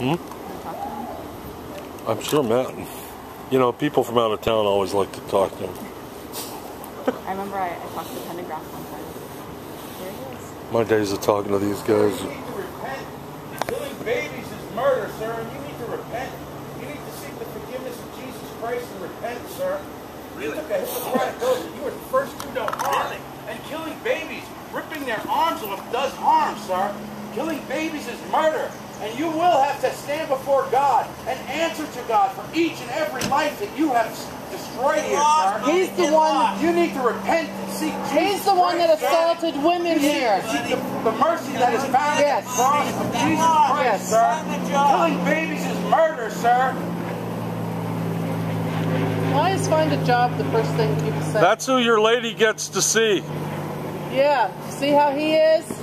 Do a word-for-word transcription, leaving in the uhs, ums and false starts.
Hmm? I'm sure Matt. You know, people from out of town always like to talk to him. I remember I, I talked to Pendergrass one time. Here he is. My days of talking to these guys. You need to repent. Killing babies is murder, sir, and you need to repent. You need to seek the forgiveness of Jesus Christ and repent, sir. Really? You took a Hippocratic oath. You were the first two to harm. Really? And killing babies, ripping their arms off, does harm, sir. Killing babies is murder. And you will have to stand before God and answer to God for each and every life that you have destroyed here, sir. He's the one. You need to repent and seek Jesus Christ. He's the one that assaulted women here. Seek the mercy that is found in the cross of Jesus Christ, sir. Killing babies is murder, sir. Why is find a job the first thing people say? That's who your lady gets to see. Yeah. See how he is?